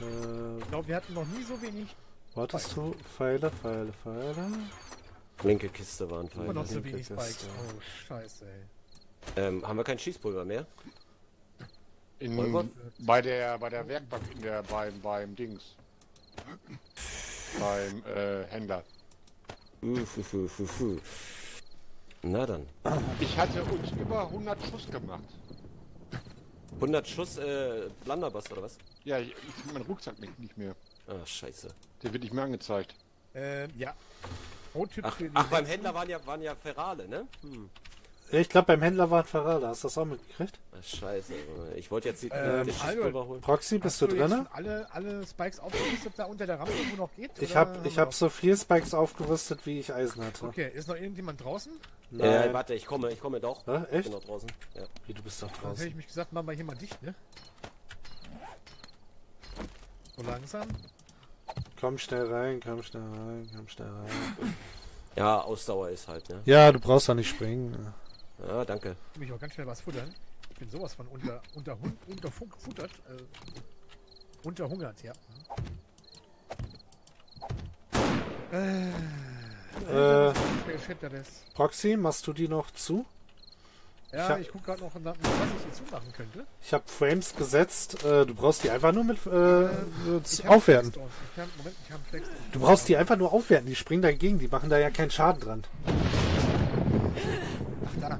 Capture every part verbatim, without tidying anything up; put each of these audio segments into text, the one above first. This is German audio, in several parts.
Äh, ich glaube, wir hatten noch nie so wenig. Wartest Beine. du? Pfeile, Pfeile, Pfeile. Linke Kiste waren Pfeile. Immer noch so wenig Spikes. Oh, scheiße, ey. Ähm, haben wir kein Schießpulver mehr? In, bei der bei der Werkbank in der beim beim Dings. beim äh, Händler. Na dann. Ich hatte uns über hundert Schuss gemacht. hundert Schuss äh, Blunderbuss oder was? Ja, ich, ich finde meinen Rucksack nicht, nicht mehr. Ah, scheiße. Der wird nicht mehr angezeigt. Ähm, ja. Ach, für ach beim Händler waren ja, waren ja Ferale, ne? Hm. Ich glaube, beim Händler waren Ferale. Hast du das auch mitgekriegt? Ach, scheiße. Ich wollte jetzt die ähm, Schießpulver holen. Proxy, bist du, du drin? Alle, alle Spikes aufgerüstet, da unter der Rampe, wo noch geht? Ich habe hab, ich hab so viel Spikes aufgerüstet, wie ich Eisen hatte. Okay, ist noch irgendjemand draußen? Nein. Äh, warte, ich komme, ich komme doch. Äh, echt? Ich bin noch draußen. Ja. Wie, du bist doch draußen. Dann hätte ich mich gesagt, mach mal hier mal dicht, ne? So langsam. Komm schnell rein, komm schnell rein, komm schnell rein. Ja, Ausdauer ist halt, ne? Ja, du brauchst da nicht springen. Ja, danke. Ich will mich auch ganz schnell was futtern. Ich bin sowas von unter, unter, unter futtert, äh, unterhungert, ja. Äh, äh, äh Proxy, machst du die noch zu? Ja, ich, hab, ich guck gerade noch, was ich hier zumachen könnte. Ich habe Frames gesetzt, äh, du brauchst die einfach nur mit äh, äh, aufwerten. Ich kann, Moment, ich hab Flex du brauchst die einfach nur aufwerten, die springen dagegen, die machen da ja keinen Schaden dran. Ach da.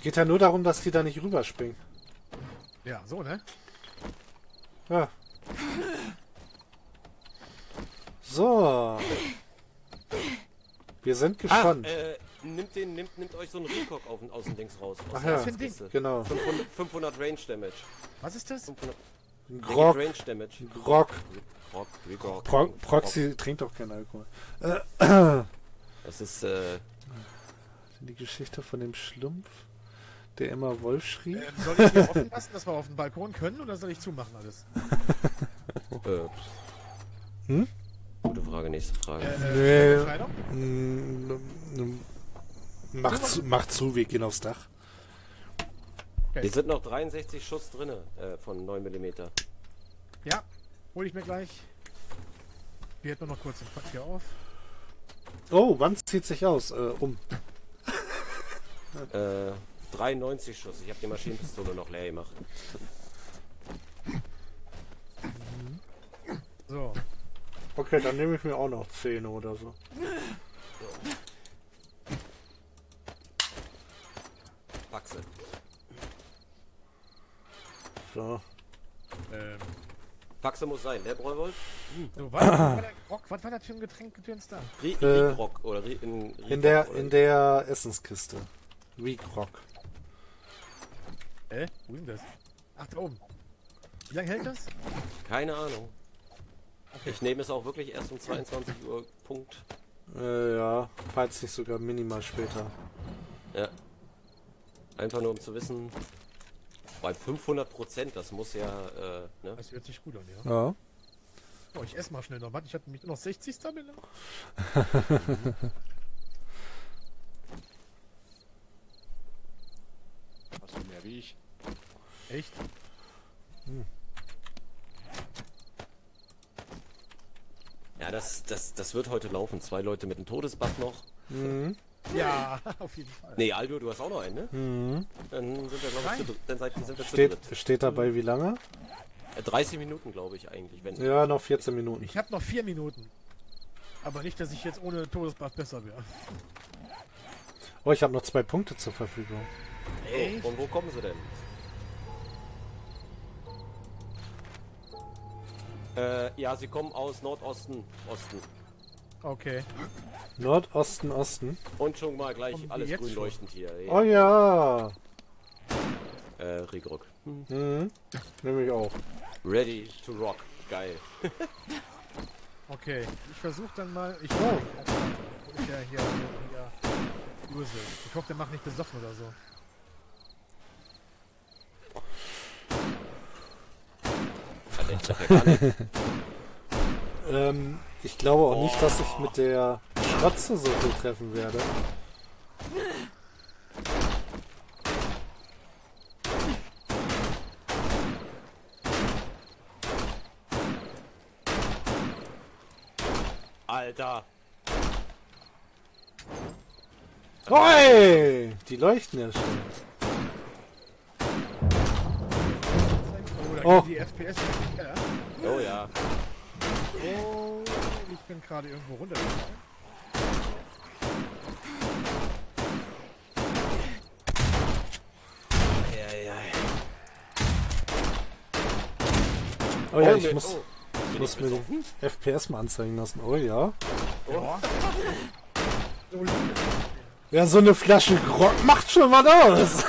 Geht ja nur darum, dass die da nicht rüberspringen. Ja, so, ne? Ja. So. Wir sind gespannt. Ach, äh, nimmt, den, nimmt, nimmt euch so einen Recock aus dem Dings raus. Aus Ach ja, Ding. Genau. fünfhundert Range Damage. Was ist das? fünfhundert Grog. Range Damage. Grog. Grog. Grog. Pro Proxy Grog. Trinkt doch keinen Alkohol. Äh. Das ist äh... die Geschichte von dem Schlumpf, der immer Wolf schrie. Ähm, soll ich hier offen lassen, dass wir auf den Balkon können, oder soll ich zumachen alles? äh. Hm? Gute Frage, nächste Frage. Äh, äh, nee. Mach zu, mach zu, wir gehen aufs Dach. Okay. Hier sind noch dreiundsechzig Schuss drin äh, von neun Millimeter. Ja, hol ich mir gleich. Wir hätten noch kurz den Pack hier auf. Oh, wann zieht sich aus? Äh, um. äh, dreiundneunzig Schuss. Ich habe die Maschinenpistole noch leer gemacht. So. Okay, dann nehme ich mir auch noch zehn oder so. Wachse. So. Ähm. Wachse muss sein, der Bräuwolf? Hm. So, was, ah. was, was war das für ein Getränk gedünst da? Riegrock äh, oder Rie in, Rie in der oder? In der Essenskiste. Riegrock. Äh? Wo ist das? Ach, da oben. Wie lange hält das? Keine Ahnung. Okay. Ich nehme es auch wirklich erst um zweiundzwanzig Uhr, Punkt. Äh, ja, falls nicht sogar minimal später. Ja. Einfach nur um zu wissen, bei fünfhundert Prozent, das muss ja, äh, ne? Das hört sich gut an, ja. Ja. Oh, ich esse mal schnell noch, warte, ich hatte mich noch sechzig Stamina. Hast du mehr wie ich? Echt? Hm. Ja, das, das, das wird heute laufen. Zwei Leute mit dem Todesbach noch. Mhm. Ja, auf jeden Fall. Nee, Aldo, du hast auch noch einen, ne? Mhm. Dann sind wir, glaube ich, zu, dann sind wir steht, zu dritt. Steht dabei wie lange? dreißig Minuten, glaube ich, eigentlich. Wenn ja, noch vierzehn Minuten. Ich habe noch vier Minuten. Aber nicht, dass ich jetzt ohne Todesbach besser wäre. Oh, ich habe noch zwei Punkte zur Verfügung. Ey, und wo kommen sie denn? Äh, ja, sie kommen aus Nordosten, Osten. Okay. Nordosten, Osten. Und schon mal gleich kommen alles grün schon? Leuchtend hier. Ja. Oh ja! Äh, Regrock. Hm. Mhm. Nehme ich auch. Ready to rock. Geil. Okay, ich versuche dann mal... Ich, oh. ich, ja, hier, hier, hier. ich hoffe, der macht nicht besoffen oder so. ähm, ich glaube auch oh. nicht, dass ich mit der Spatze so viel treffen werde. Alter! Oi! Die leuchten ja schon. Oh, da geht die F P S nicht mehr. Oh ja. Oh, ich bin gerade irgendwo runtergegangen. Oh ja, ich muss, oh, muss mir den F P S mal anzeigen lassen. Oh ja. Oh. Ja, so eine Flasche Grog macht schon was aus.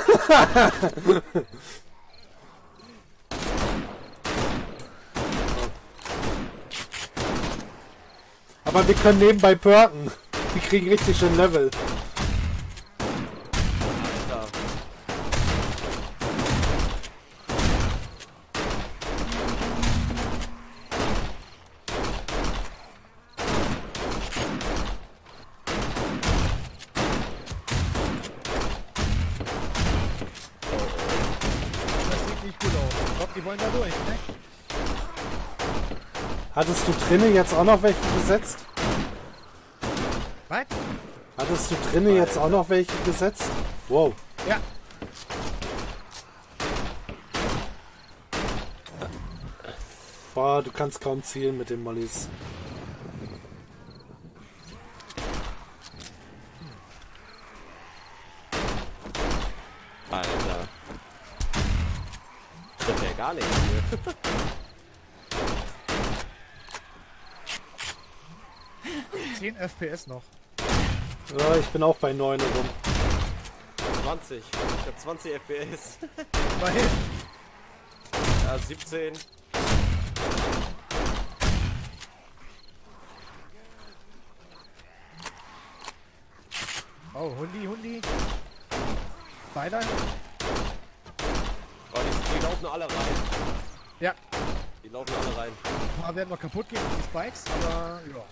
Aber wir können nebenbei perken. Wir kriegen richtig schön Level. Hattest du drinnen jetzt auch noch welche gesetzt? Was? Hattest du drinnen jetzt auch noch welche gesetzt? Wow. Ja. Boah, du kannst kaum zielen mit den Mollys. Alter. Das ist ja gar nichts hier. zehn F P S noch. Ja, ich bin auch bei neun rum. zwanzig. Ich hab zwanzig F P S. Immerhin. Ja, siebzehn. Oh, Hundi, Hundi. Beide. Oh, die, die laufen alle rein. Ja. Die laufen alle rein. Ein paar werden noch kaputt gehen mit den Spikes, aber ja.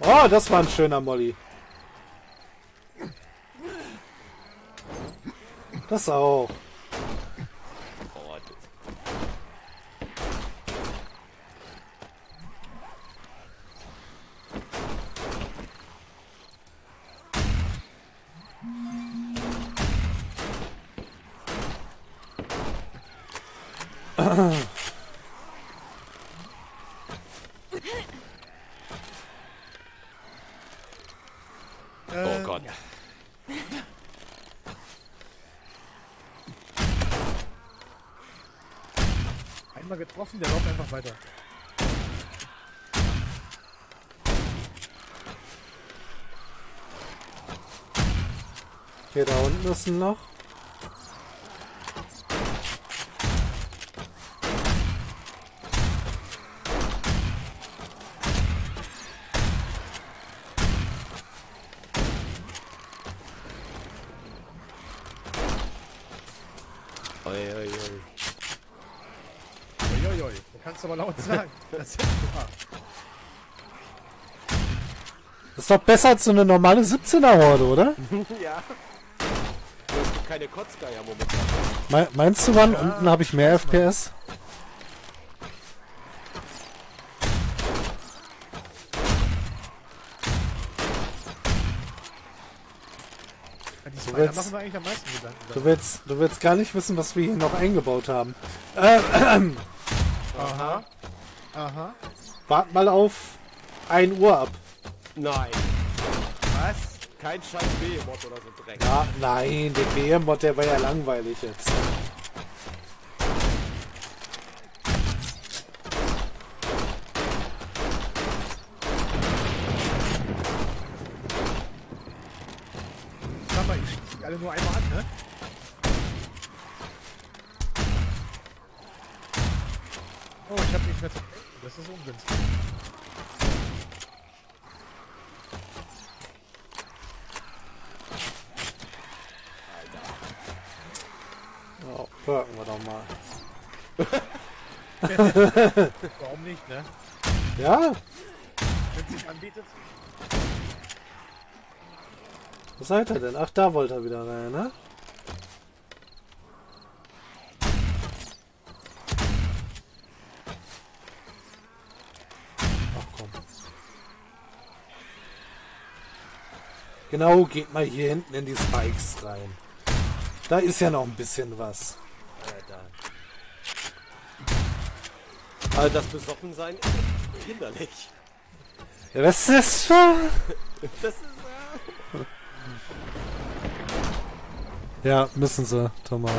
Oh, das war ein schöner Molly. Das auch. Getroffen, der läuft einfach weiter. Hier da unten ist ein Loch. Aber laut sagen. Das ist, das ist doch besser als so eine normale siebzehner-Horde, oder? Ja. Du hast keine Kotzgeier momentan. Me meinst du, wann? Ja. Unten habe ich mehr F P S. Du willst, machen wir eigentlich am meisten Gedanken, du, willst, du willst gar nicht wissen, was wir hier noch eingebaut haben. Äh, äh, äh. Aha. Aha. Wart mal auf ein Uhr ab. Nein. Was? Kein scheiß B E-Mod oder so Dreck. Ja, nein, der B E-Mod, der war ja langweilig jetzt. Sag mal, ich schieße die alle nur einmal an, ne? Oh, ich hab nicht mehr zu denken. Das ist ungünstig. Alter. Oh, perken wir doch mal. Warum nicht, ne? Ja. Wenn es sich anbietet. Wo seid ihr denn? Ach, da wollte er wieder rein, ne? Genau, geht mal hier hinten in die Spikes rein. Da ist ja noch ein bisschen was. Alter. Also das Besoffensein ist hinderlich. Ja, was ist das für? Das ist... Ja, müssen sie, Thomas.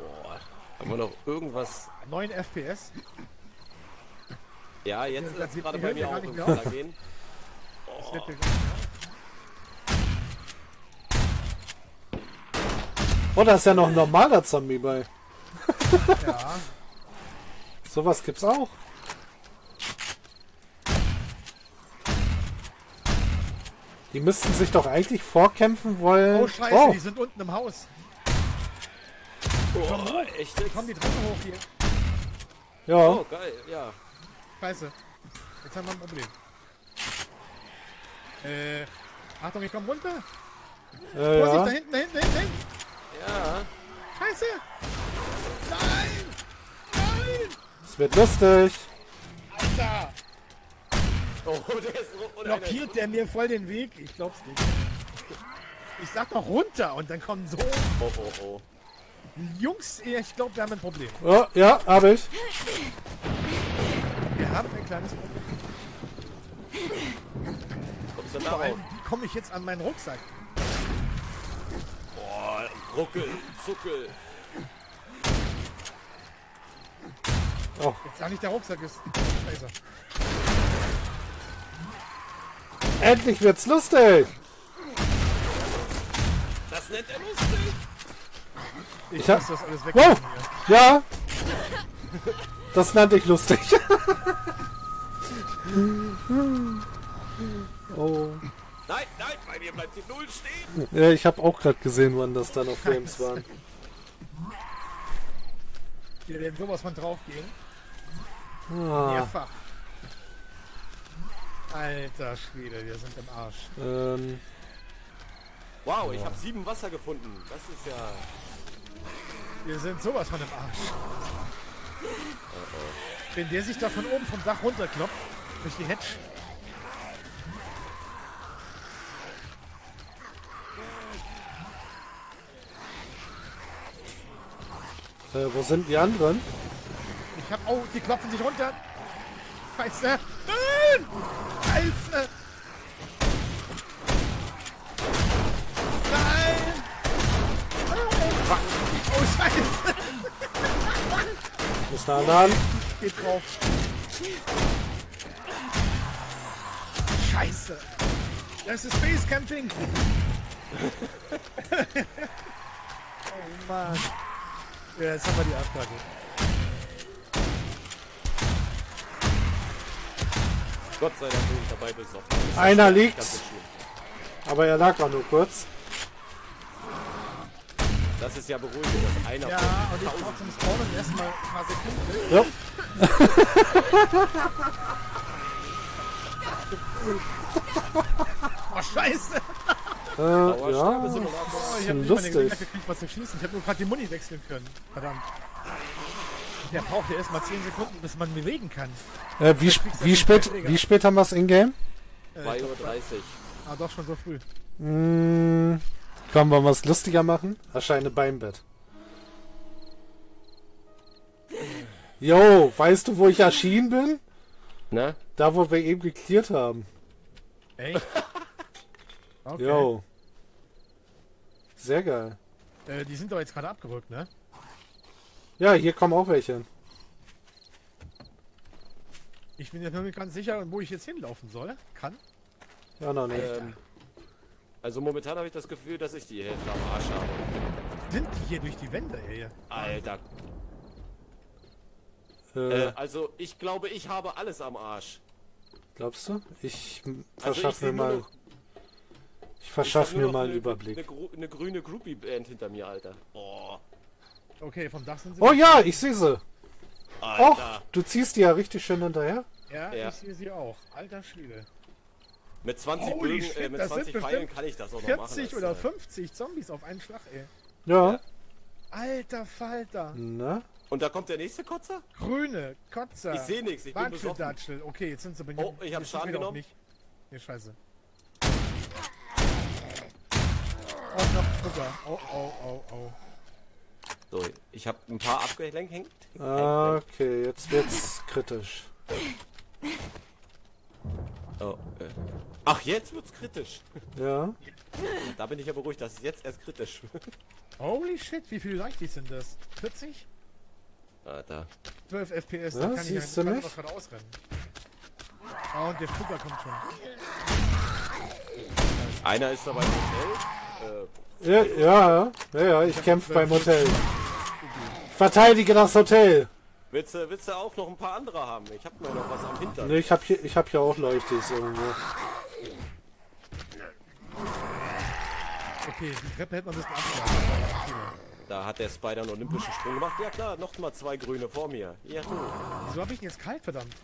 Boah, haben wir noch irgendwas... neun F P S? Ja, jetzt ja, ist gerade bei mir auch im Keller gehen. Oh. Oh, da ist ja noch ein normaler Zombie bei. Ja. Sowas gibt's auch. Die müssten sich doch eigentlich vorkämpfen wollen. Oh scheiße, oh. Die sind unten im Haus. Oh, komm, echt? Komm die Treppe hoch hier. Ja. Oh, geil, ja. Scheiße. Jetzt haben wir ein Problem. Äh. Achtung, ich komm runter. Äh, Vorsicht, ja. Da hinten, da hinten, da hinten. Ja. Scheiße. Nein. Nein. Es wird lustig. Alter. Oh, der ist blockiert der mir voll den Weg? Ich glaub's nicht. Ich sag doch runter und dann kommen so... Oh, oh, oh. Jungs, ich glaub, wir haben ein Problem. Oh, ja, hab ich. Wir haben ein kleines Problem. Kommst du da rein? Wie komme ich jetzt an meinen Rucksack? Boah, ruckel, zuckel. Oh. Jetzt sag nicht, der Rucksack ist... Scheiße. Endlich wird's lustig! Das nennt er lustig! Ich hab das alles weg. Wow! Ja! Das nannte ich lustig. Oh. Nein, nein, bei mir bleibt die Null stehen! Ja, ich hab auch gerade gesehen, wann das da noch Frames waren. Wir werden sowas von drauf gehen. Ah. Mehrfach. Alter Schwede, wir sind im Arsch. Ähm. Wow, ich habe sieben Wasser gefunden. Das ist ja... Wir sind sowas von im Arsch. Oh, oh. Wenn der sich da von oben vom Dach runterkloppt, durch die Hedge. Äh, wo sind die anderen? Ich hab... Oh, die klopfen sich runter. Scheiße. Nein! Scheiße! Nein! Nein! Oh Scheiße! Muss da an. Geht drauf. Scheiße! Das ist Basecamping! Oh Mann! Ja, jetzt haben wir die Abfrage. Gott sei Dank bin ich dabei besoffen. Einer liegt, aber er lag auch nur kurz. Das ist ja beruhigend, dass einer... Ja, und ich brauche zum Spawnen erstmal ein paar Sekunden. Ja. Oh, scheiße! Äh, Dauer, ja, oh, ich hab nicht mal eine Gelegenheit gekriegt, was zu schießen. Ich hab nur gerade die Muni wechseln können. Verdammt. Der braucht ja erstmal zehn Sekunden, bis man bewegen kann. Äh, wie, sp wie, spät, wie spät haben wir es in-game? Äh, zwei Uhr dreißig. Ah, doch schon so früh. Mmh, komm, wollen wir es lustiger machen? Erscheine beim Bett. Jo, weißt du, wo ich erschienen bin? Na? Da, wo wir eben geklärt haben. Echt? Okay. Jo. Sehr geil. Äh, die sind doch jetzt gerade abgerückt, ne? Ja, hier kommen auch welche. Ich bin jetzt noch nicht ganz sicher, wo ich jetzt hinlaufen soll. Kann? Ja, noch nicht. Ähm, also momentan habe ich das Gefühl, dass ich die Hälfte am Arsch habe. Sind die hier durch die Wände, ey? Alter. Äh, äh, also ich glaube, ich habe alles am Arsch. Glaubst du? Ich verschaffe also mir mal... Noch, ich verschaffe mir mal einen Überblick. Eine, eine grüne Groupie-Band hinter mir, Alter. Oh. Okay, vom Dach sind sie... Oh ja, ich sehe sie! Alter. Och, du ziehst die ja richtig schön hinterher. Ja, ja. Ich sehe sie auch. Alter Schwede. Mit zwanzig, Bögen, äh, mit zwanzig Pfeilen kann ich das auch noch machen. vierzig oder fünfzig Zombies auf einen Schlag, ey. Ja. Ja. Alter Falter. Na? Und da kommt der nächste Kotzer? Grüne Kotzer. Ich sehe nichts, ich bin besoffen. Okay, jetzt sind sie bei mir. Oh, ich habe Schaden genommen. Nicht. Nee, scheiße. auch noch drüber. Oh, oh, oh, oh. So, ich habe ein paar abgelenkt. Okay, jetzt wird's kritisch. Oh, äh. Ach, jetzt wird's kritisch. Ja. Da bin ich ja beruhigt, dass es jetzt erst kritisch wird. Holy shit, wie viel leicht sind das? vierzig? Alter. zwölf F P S, ja, da kann ich ja noch geradeaus rennen. Oh, und der Spucker kommt schon. Einer ist dabei im Hotel. Äh, ja, ja, ja, ja, ich kämpfe beim Hotel. Verteidige das Hotel. Willst du, willst du auch noch ein paar andere haben? Ich hab nur noch was am Hintern. Ne, ich hab hier, ich hab hier auch Leuchtes irgendwo. Okay, die Treppe hätte man das beantwortet. Da hat der Spider einen olympischen Sprung gemacht. Ja klar, noch mal zwei Grüne vor mir. Ja, du. Wieso hab ich ihn jetzt kalt, verdammt?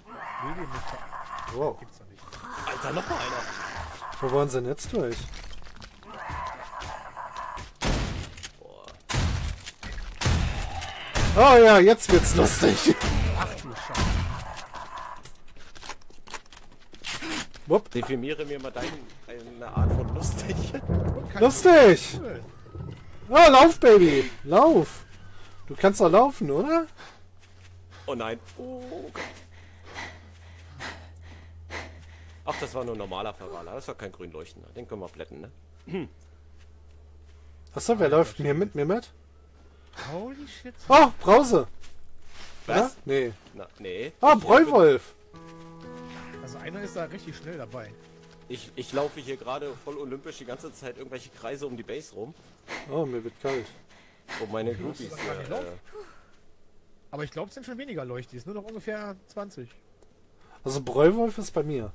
Will den nicht. Wow. Gibt's doch nicht. Alter, noch mal einer. Wo waren sie denn jetzt durch? Boah. Oh ja, jetzt wird's lustig. Ach du Scheiße. Definiere mir mal deine Art von lustig. Lustig! Cool. Oh, lauf, Baby! Lauf! Du kannst doch laufen, oder? Oh nein. Oh Gott. Ach, das war nur ein normaler Verwahler. Das war kein Grünleuchtender. Den können wir plätten, ne? Hm. Achso, wer läuft mir mit mir mit? Holy shit. Oh, Brause! Was? Ja? Nee. Na, nee. Oh, Bräuwolf! Also einer ist da richtig schnell dabei. Ich, ich laufe hier gerade voll olympisch die ganze Zeit irgendwelche Kreise um die Base rum. Oh, mir wird kalt. Oh, meine Groupies hier. Äh... Aber ich glaube, es sind schon weniger Leuchtis. Nur noch ungefähr zwanzig. Also Bräuwolf ist bei mir.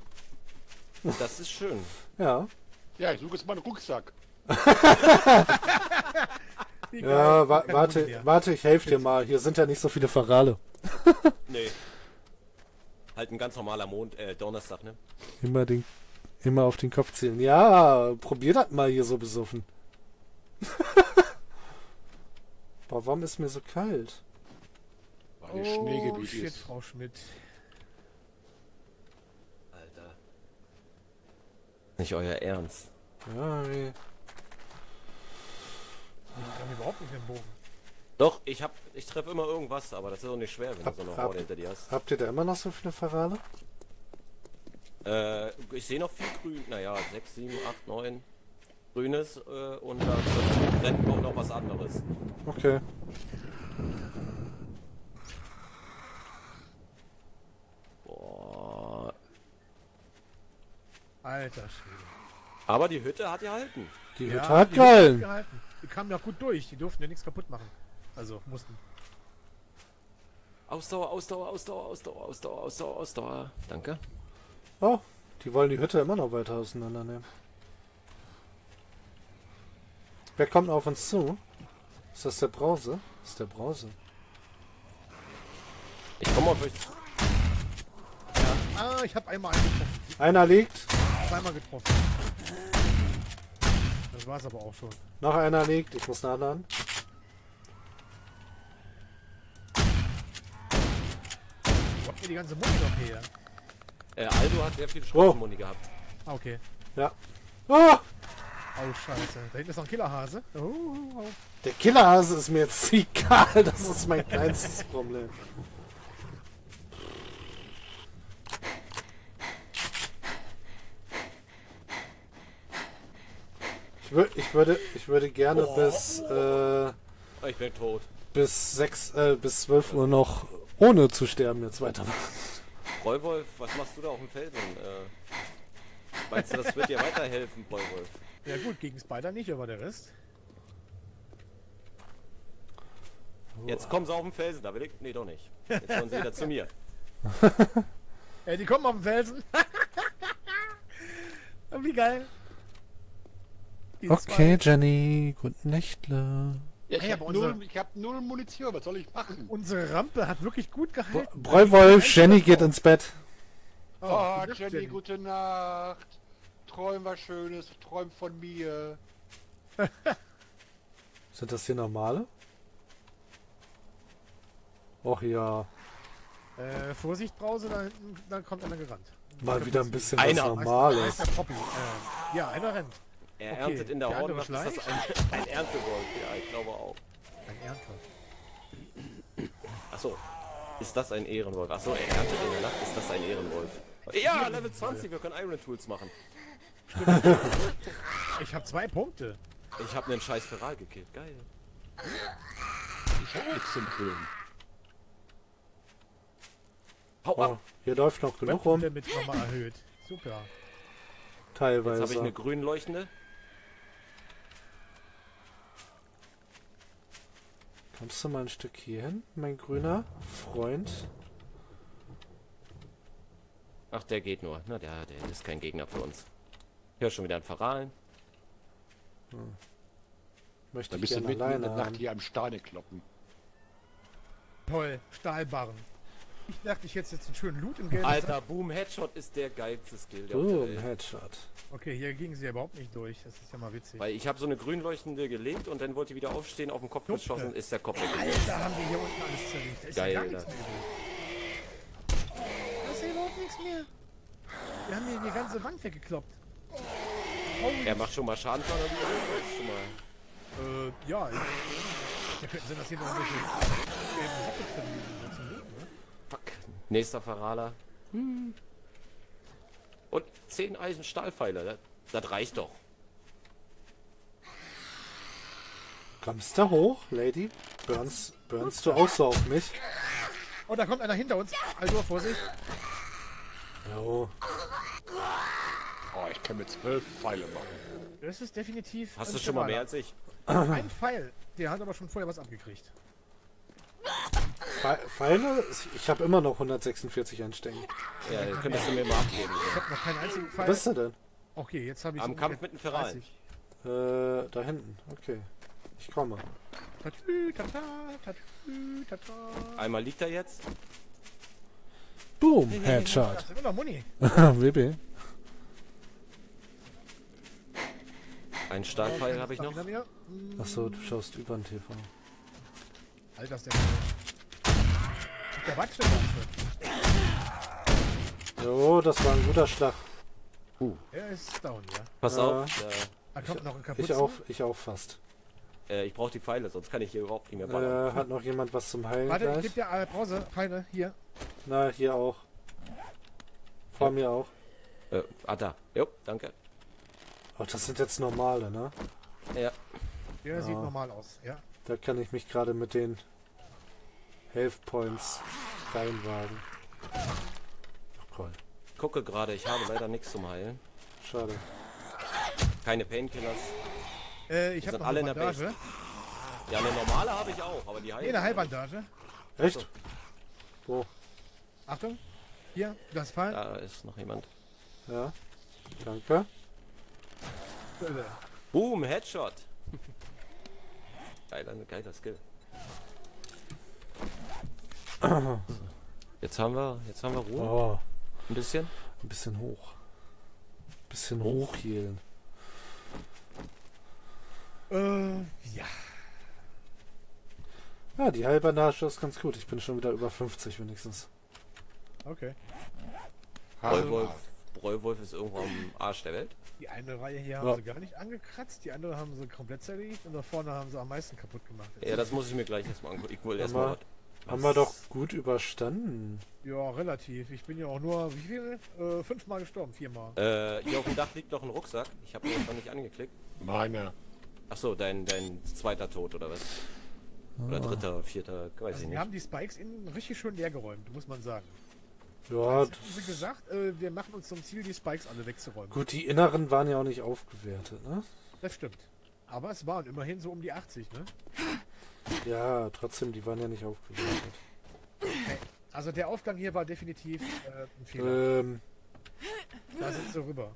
Das ist schön. Ja. Ja, ich suche jetzt meinen Rucksack. Ja, wa warte, warte, ich helfe dir mal. Hier sind ja nicht so viele Ferale. Nee. Halt ein ganz normaler Mond, äh, Donnerstag, ne? Immer den... Immer auf den Kopf zielen. Ja, probier das mal hier so besoffen. Boah, warum ist mir so kalt? Weil die Schneegebiet ist. Oh shit, Frau Schmidt. Alter. Nicht euer Ernst. Ja, nee. Ich kann überhaupt nicht den Bogen. Doch, ich hab, ich treffe immer irgendwas, aber das ist auch nicht schwer, wenn hab, du so eine Horde hinter dir hast. Habt ihr da immer noch so viele Ferale? Äh, ich sehe noch viel grün, naja, sechs, sieben, acht, neun grünes äh, und dann brennt auch noch was anderes. Okay. Boah. Alter Schwede. Aber die Hütte hat gehalten. Die ja, Hütte hat die gehalten. Hütte gehalten. Die kamen ja gut durch, die durften ja nichts kaputt machen. Also, mussten. Ausdauer, Ausdauer, Ausdauer, Ausdauer, Ausdauer, Ausdauer, Ausdauer. Danke. Oh, die wollen die Hütte immer noch weiter auseinandernehmen. Wer kommt auf uns zu? Ist das der Brause? Ist der Brause? Ich komme auf euch zu. Ja. Ah, ich habe einmal einen getroffen. Einer liegt. Zweimal getroffen. Das war's aber auch schon. Noch einer liegt. Ich muss nachladen. Wo habt ihr die ganze Muni noch her? Äh, Aldo hat sehr viel Schrottmuni oh. gehabt. Ah, okay. Ja. Oh! Oh, scheiße. Da hinten ist noch ein Killerhase. Oh, oh, oh. Der Killerhase ist mir jetzt egal. Das ist mein kleinstes Problem. Ich, wür ich, würde, ich würde gerne oh. bis... Äh, ich bin tot. Bis, sechs, äh, bis zwölf Uhr noch ohne zu sterben jetzt weitermachen. Bräuwolf, was machst du da auf dem Felsen? Äh, meinst du, das wird dir weiterhelfen, Bräuwolf? Ja gut, gegen Spider nicht, aber der Rest. Jetzt kommen sie auf dem Felsen, da will ich... Nee, doch nicht. Jetzt kommen sie wieder zu mir. Ey, die kommen auf dem Felsen. Wie geil. Die okay, zwei. Jenny, guten Nächtle. Ja, ich hey, habe null, hab null Munition, was soll ich machen? Unsere Rampe hat wirklich gut gehalten. Bräuwolf, Jenny geht ins Bett. Oh, oh Jenny, Jenny, Jenny, gute Nacht. Träum was Schönes, träum von mir. Sind das hier normale? Och ja. Äh, Vorsicht, Brause, da hinten, dann kommt einer gerannt. Mal wieder ein bisschen einer. Was Normales. Einer, äh, ja, einer rennt. Er okay, erntet in der Horde, macht das ein, ein Erntegold. Ja, ich glaube auch. Ein Ernte. Achso, ist das ein Ehrenwolf? Achso, er erntet in der Nacht, ist das ein Ehrenwolf? Ja, Level zwanzig, wir können Iron Tools machen. Ich habe zwei Punkte. Ich habe einen scheiß Feral gekillt, geil. Ich habe nichts zum Filmen. Hau oh, ab! Hier läuft noch genug rum. Damit nochmal erhöht. Super. Teilweise. Jetzt habe ich eine grün leuchtende. Kommst du mal ein Stück hier hin, mein grüner Freund? Ach, der geht nur. Na, der, der ist kein Gegner für uns. Hier schon wieder ein Verrahlen. Hm. Möchte da ich gerne alleine in der Nacht hier am Steine kloppen. Toll, Stahlbarren. Ich dachte, ich hätte jetzt einen schönen Loot im Game. Alter, Boom Headshot ist der geilste Skill. Der Boom Headshot. Okay, hier gingen sie ja überhaupt nicht durch. Das ist ja mal witzig. Weil ich habe so eine grün leuchtende gelegt und dann wollte ich wieder aufstehen, auf den Kopf Juppe. geschossen, ist der Kopf weg. Alter, haben wir hier unten alles zerlegt. Da ist Geil, ja gar nichts mehr übrig. Da ist ja überhaupt nichts mehr. Wir haben hier die ganze Wand weggekloppt. Holy er macht schon mal Schaden. Oder wie? Schon mal. Äh, ja. Da könnten sie das hier noch ein bisschen... Nächster Verraler. Hm. Und zehn Eisen Stahlpfeiler. Das, das reicht doch. Kommst du hoch, Lady? Burns, burnst du auch so auf mich? Oh, da kommt einer hinter uns. Also, Vorsicht. Oh. Oh, ich kann mit zwölf Pfeile machen. Das ist definitiv... Hast du schon mal mehr als ich? Ein Pfeil. Der hat aber schon vorher was abgekriegt. Pfeile? Ich habe immer noch hundertsechsundvierzig anstecken. Ja, den könntest du mir mal abgeben. Ich habe noch keinen einzigen Pfeil. Wo bist du denn? Okay, jetzt habe ich... Am Kampf mit dem Ferrari. Äh, da hinten. Okay. Ich komme. Tatü, tata, tatü, tata. Einmal liegt er jetzt. Boom, Headshot. Das ist immer noch Muni. W B. Ein Stahlpfeil habe ich noch. Achso, du schaust über den T V. Alter, ist der... Der Watsch, der jo, das war ein guter Schlag. Uh. Er ist down, ja. Pass äh, auf. Äh, er kommt ich, noch ein ich, auch, ich auch fast. Äh, ich brauche die Pfeile, sonst kann ich hier überhaupt nicht mehr ballern. Äh, hat noch jemand was zum Heilen? Warte, gleich? Ich geb dir eine Pause. Pfeile, hier. Na, hier auch. Vor ja. mir auch. Äh, ah, da. Jo, danke. Oh, das sind jetzt normale, ne? Ja. Der ja. sieht normal aus, ja. Da kann ich mich gerade mit den... Health Points reinwagen. Ach cool. Gucke gerade, ich habe leider nichts zum Heilen. Schade. Keine Painkillers. Äh, ich habe alle eine Bandage. Ja, eine normale habe ich auch, aber die heilen. Nee, eine Heilbandage. Echt? So. Wo? Achtung. Hier, das Fall. Da ist noch jemand. Ja. Danke. Boom, Headshot. Geiler, geiler Skill. Jetzt haben wir, jetzt haben wir Ruhe. Oh. Ein bisschen? Ein bisschen hoch. Ein bisschen hochhehlen. Äh, ja. Ja, die Heilbandage ist ganz gut. Ich bin schon wieder über fünfzig wenigstens. Okay. Breuwolf, Breuwolf ist irgendwo am Arsch der Welt. Die eine Reihe hier haben ja. sie gar nicht angekratzt, die andere haben sie komplett zerlegt und da vorne haben sie am meisten kaputt gemacht. Jetzt ja, das muss ich mir gleich erstmal angucken. Ich will erstmal... Was? Haben wir doch gut überstanden. Ja, relativ. Ich bin ja auch nur, wie viel? Äh, fünfmal gestorben, viermal. Äh, hier auf dem Dach liegt noch ein Rucksack. Ich habe den noch nicht angeklickt. Meiner. Achso, dein, dein zweiter Tod oder was? Oder dritter, vierter, weiß also ich nicht. Wir haben die Spikes innen richtig schön leer geräumt, muss man sagen. Ja, das wie gesagt, äh, wir machen uns zum Ziel, die Spikes alle wegzuräumen. Gut, die inneren waren ja auch nicht aufgewertet, ne? Das stimmt. Aber es waren immerhin so um die achtzig, ne? Ja, trotzdem, die waren ja nicht aufgewertet. Okay. Also der Aufgang hier war definitiv äh, ein Fehler. Ähm. Da sind sie rüber.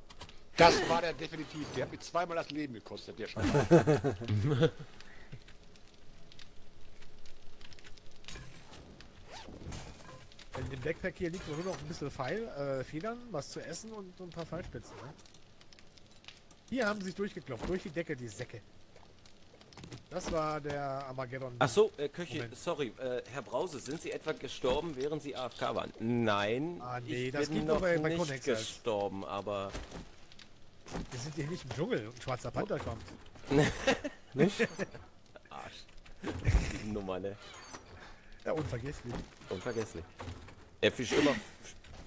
Das war der definitiv. Der hat mir zweimal das Leben gekostet, der Scheiß. In dem Backpack hier liegt nur noch ein bisschen Pfeil, äh, Federn, was zu essen und ein paar Pfeilspitzen. Ne? Hier haben sie sich durchgeklopft, durch die Decke, die Säcke. Das war der Armageddon. Achso, äh, Köche, Moment. sorry, äh, Herr Brause, sind Sie etwa gestorben, während Sie A F K waren? Nein, ah, nee, ich das bin noch bei, bei nicht Connex gestorben, aber Wir sind hier nicht im Dschungel und ein schwarzer Panther kommt. Nicht? Arsch. Die Nummer, ne? Ja, unvergesslich. Unvergesslich. Ja, viel schlimmer,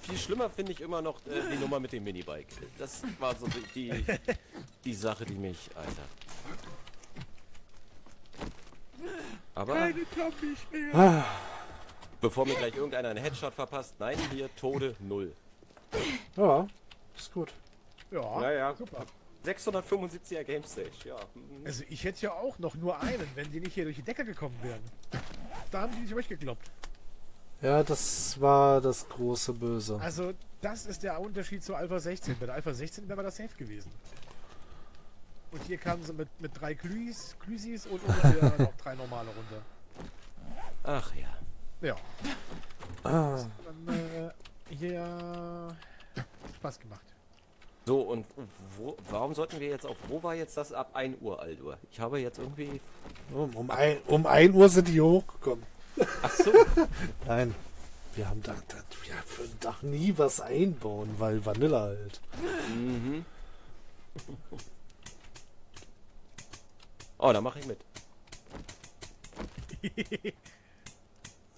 viel schlimmer finde ich immer noch äh, die Nummer mit dem Minibike. Das war so die, die, die Sache, die mich, Alter. Aber... Keine Toppis mehr. Bevor mir gleich irgendeiner einen Headshot verpasst. Nein, hier, Tode, null. Ja, ist gut. Ja, naja, super. sechshundertfünfundsiebziger Game Stage, ja. Also ich hätte ja auch noch nur einen, wenn die nicht hier durch die Decke gekommen wären. Da haben die nicht weggekloppt. Ja, das war das große Böse. Also das ist der Unterschied zu Alpha sechzehn. Bei der Alpha sechzehn wäre das safe gewesen. Und hier kamen sie mit, mit drei Klüs, Klüsis und ungefähr noch drei normale runter. Ach ja. Ja. Ah. Dann, äh, hier Spaß gemacht. So, und wo, warum sollten wir jetzt auf, wo war jetzt das ab ein Uhr, Alter? Ich habe jetzt irgendwie... Um, um, ein, um ein Uhr sind die hochgekommen. Ach so. Nein, wir haben da, da, wir für den Dach nie was einbauen, weil Vanilla halt. Mhm. Oh, da mache ich mit.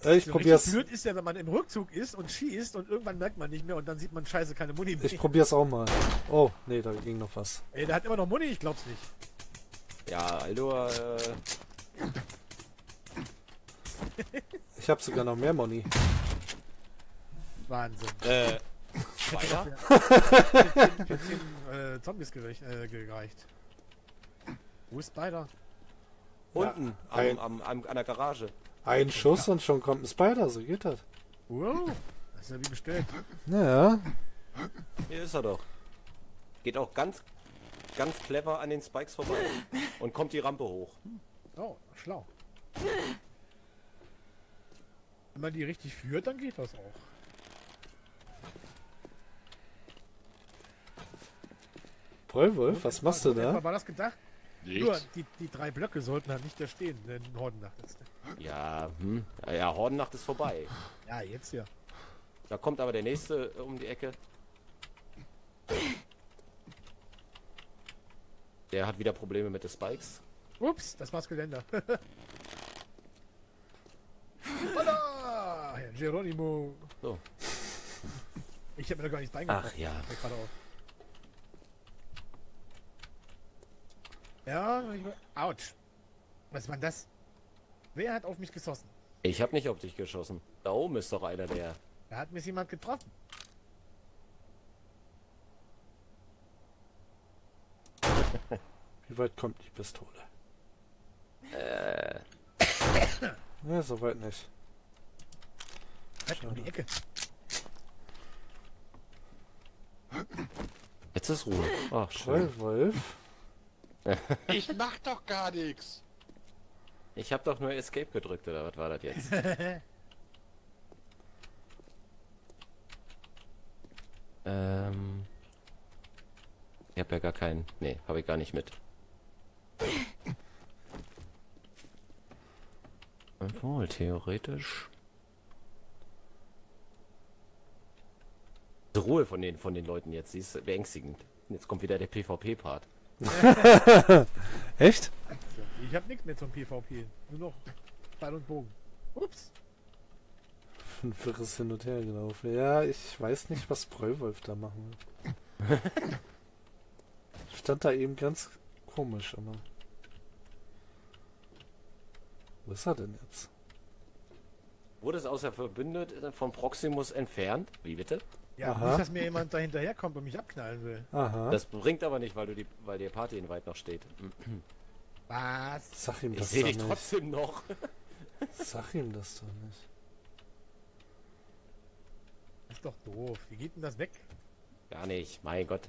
Ich so probier's. Blöd ist ja, wenn man im Rückzug ist und schießt und irgendwann merkt man nicht mehr und dann sieht man scheiße keine Muni mehr. Ich probier's auch mal. Oh, nee, da ging noch was. Ey, der hat immer noch Muni, ich glaub's nicht. Ja, Aldo, äh... Ich hab sogar noch mehr Muni. Wahnsinn. Äh, weiter? vierzehn äh, Zombies gerecht, äh, gereicht. Wo ist Spider? Unten, ja, am, am, am, an der Garage. Ein Schuss und schon kommt ein Spider, so geht das. Wow, das ist ja wie bestellt. Naja. Hier ist er doch. Geht auch ganz, ganz clever an den Spikes vorbei und kommt die Rampe hoch. Oh, schlau. Wenn man die richtig führt, dann geht das auch. Vollwolf, was machst du da? War das gedacht? Nicht. Nur die, die drei Blöcke sollten halt nicht da stehen, denn Hordennacht ist. Ja, hm. Ja, ja, Hordennacht ist vorbei. Ja, jetzt ja. Da kommt aber der nächste um die Ecke. Der hat wieder Probleme mit den Spikes. Ups, das war's Geländer. Hola, Herr Geronimo. So. Ich hab mir da gar nichts beigemacht. Ach ja. Ja, ouch. Was war das? Wer hat auf mich geschossen? Ich habe nicht auf dich geschossen. Da oben ist doch einer der... Da hat mich jemand getroffen. Wie weit kommt die Pistole? Äh... Ne, so weit nicht. Halt um die Ecke. Jetzt ist Ruhe. Ach, schön. Wolf. Ich mach doch gar nichts. Ich hab doch nur Escape gedrückt, oder was war das jetzt? ähm... Ich hab ja gar keinen... Nee, hab ich gar nicht mit. Obwohl, theoretisch... Die Ruhe von den, von den Leuten jetzt, sie ist beängstigend. Jetzt kommt wieder der PvP-Part. Echt? Ich hab nichts mehr zum PvP. Nur noch Ball und Bogen. Ups. Ein wirres Hin und Her gelaufen. Ja, ich weiß nicht, was Prollwolf da machen will. Stand da eben ganz komisch immer. Wo ist er denn jetzt? Wurde es außer verbündet von Proximus entfernt? Wie bitte? Ja, aha. Nicht, dass mir jemand da hinterherkommt und mich abknallen will. Aha. Das bringt aber nicht, weil du die, weil die Party in weit noch steht. Was? Sag ihm das doch nicht. Ich seh dich trotzdem noch. Sag ihm das doch nicht. Das ist doch doof. Wie geht denn das weg? Gar nicht, mein Gott.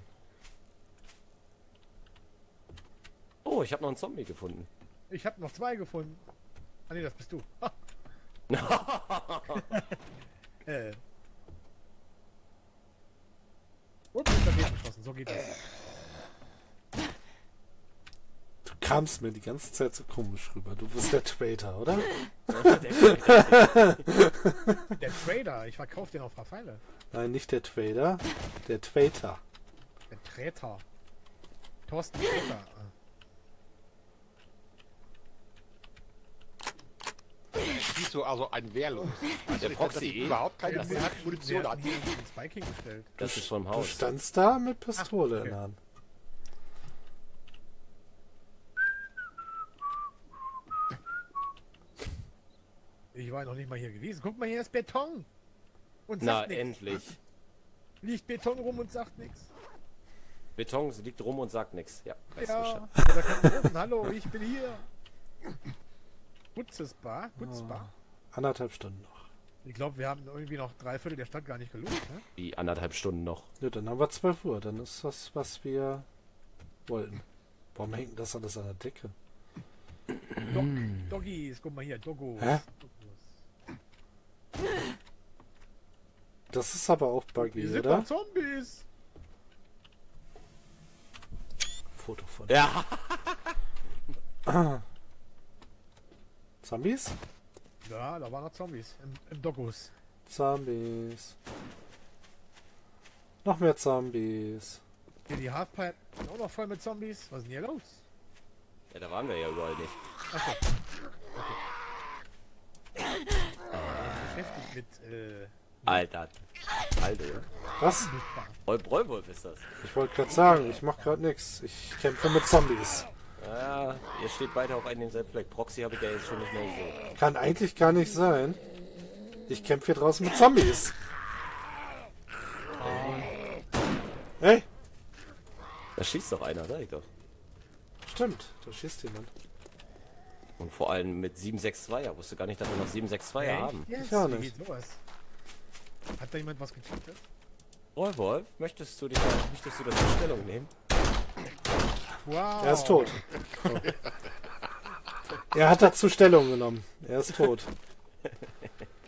Oh, ich habe noch einen Zombie gefunden. Ich habe noch zwei gefunden. Ah ne, das bist du. äh. Ups, daneben geschossen, so geht das. Du kamst mir die ganze Zeit so komisch rüber. Du bist der Trader, oder? Der Trader, ich verkaufe den auf ein paar Pfeile. Nein, nicht der Trader, der Traitor. Der Traitor. Thorsten Schäfer. Siehst du, also ein Wehrlos. Also der Proxy eh überhaupt keine das mehr Munition hat. Das ist vom Haus. Du standst da mit Pistole in der Hand. Ich war noch nicht mal hier gewesen. Guck mal, hier ist Beton. Und sagt na, nix. Endlich. Liegt Beton rum und sagt nichts. Beton liegt rum und sagt nichts. Ja, weißt ja. Du schon. Oder kann hallo, ich bin hier. Putzesbar, Putzesbar. Oh, anderthalb Stunden noch. Ich glaube, wir haben irgendwie noch drei Viertel der Stadt gar nicht gelobt. Ne? Wie anderthalb Stunden noch? Ja, dann haben wir zwölf Uhr. Dann ist das, was wir wollten. Warum hängt das alles an der Decke? Dog, Doggies, guck mal hier, Doggos. Hä? Doggos. Das ist aber auch buggy, wir sind oder? Doch Zombies. Foto von ja. Zombies? Ja, da waren noch Zombies. Im, im Doggos. Zombies. Noch mehr Zombies. Hier die Halfpipe ist auch noch voll mit Zombies. Was ist denn hier los? Ja, da waren wir ja überall nicht. Achso. Okay. Äh, beschäftigt mit, äh... mit Alter. Alter. Was? Rollwolf ist das. Ich wollte gerade sagen, ich mach gerade nichts. Ich kämpfe mit Zombies. Ja, ihr steht beide auf einem denselben Fleck. Proxy habe ich ja jetzt schon nicht mehr gesehen. Kann eigentlich gar nicht sein. Ich kämpfe hier draußen mit Zombies. Hey! Da schießt doch einer, sag ich doch. Stimmt, da schießt jemand. Und vor allem mit sieben sechs zwei. Ich wusste gar nicht, dass wir noch sieben sechs zwei hey, haben. Yes. Ich auch nicht. Hat da jemand was gekriegt? Rollwolf, möchtest du dich möchtest du das in Stellung nehmen? Wow. Er ist tot. Oh. Er hat dazu Stellung genommen. Er ist tot.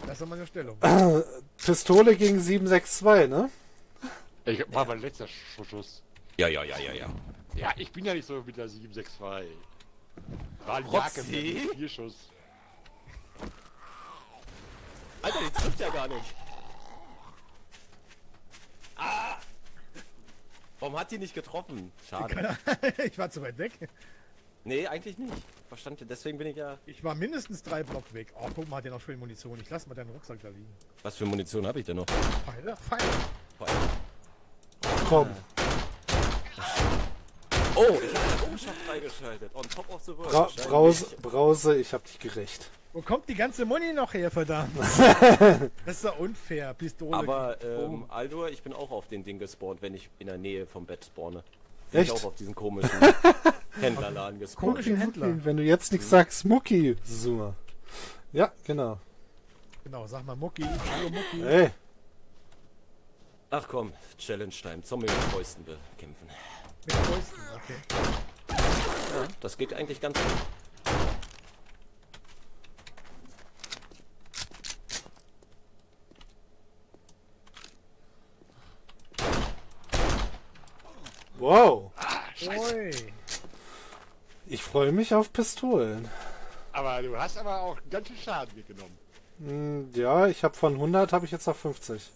Das ist doch mal eine Stellung. Pistole gegen sieben sechs zwei, ne? Ich war mein letzter Schuss. Ja, ja, ja, ja, ja. Ja, ich bin ja nicht so mit der sieben sechs zwei. War ein Jacke mit vier Schuss. Alter, die trifft ja gar nicht. Ah! Warum hat die nicht getroffen? Schade. Ich war zu weit weg. Nee, eigentlich nicht. Verstanden, deswegen bin ich ja... Ich war mindestens drei Block weg. Oh, guck mal, hat der noch schön Munition. Ich lass mal deinen Rucksack da liegen. Was für Munition habe ich denn noch? Pfeile, Pfeile. Pfeile. Komm. Oh, ich habe den Umschlag freigeschaltet. On top of the world. Bra Brause, Brause, ich hab dich gerecht. Wo kommt die ganze Muni noch her, verdammt? Das ist doch unfair, Pistole. Aber, ähm, oh. Aldur, ich bin auch auf den Ding gespawnt, wenn ich in der Nähe vom Bett spawne. Bin echt? Ich auch auf diesen komischen Händlerladen gespawnt. Komischen Händler. Wenn du jetzt nichts sagst, Mucki. So. Ja, genau. Genau, sag mal Mucki. Hallo Mucki. Hey. Ach komm, Challenge-Time. Zombie mit Fäusten bekämpfen. Mit Fäusten, okay. Ja, das geht eigentlich ganz gut. Wow! Ah, scheiße. Ich freue mich auf Pistolen. Aber du hast aber auch ganz schön Schaden mitgenommen. Mm, ja, ich habe von hundert habe ich jetzt noch fünfzig.